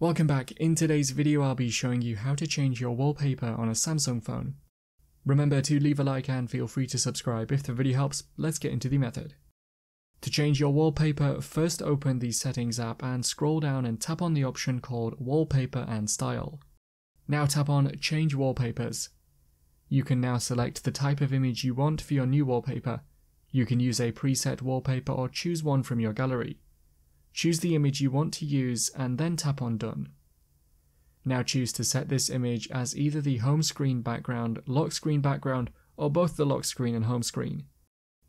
Welcome back. In today's video I'll be showing you how to change your wallpaper on a Samsung phone. Remember to leave a like and feel free to subscribe if the video helps. Let's get into the method. To change your wallpaper, first open the Settings app and scroll down and tap on the option called Wallpaper and Style. Now tap on Change Wallpapers. You can now select the type of image you want for your new wallpaper. You can use a preset wallpaper or choose one from your gallery. Choose the image you want to use and then tap on Done. Now choose to set this image as either the home screen background, lock screen background, or both the lock screen and home screen.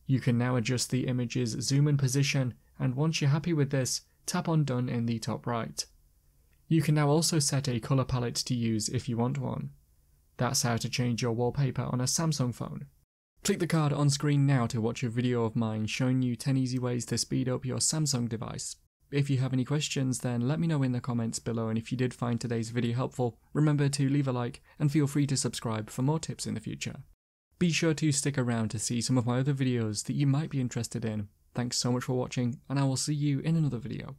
You can now adjust the image's zoom and position, and once you're happy with this, tap on Done in the top right. You can now also set a color palette to use if you want one. That's how to change your wallpaper on a Samsung phone. Click the card on screen now to watch a video of mine showing you 10 easy ways to speed up your Samsung device. If you have any questions, then let me know in the comments below, and if you did find today's video helpful, remember to leave a like and feel free to subscribe for more tips in the future. Be sure to stick around to see some of my other videos that you might be interested in. Thanks so much for watching, and I will see you in another video.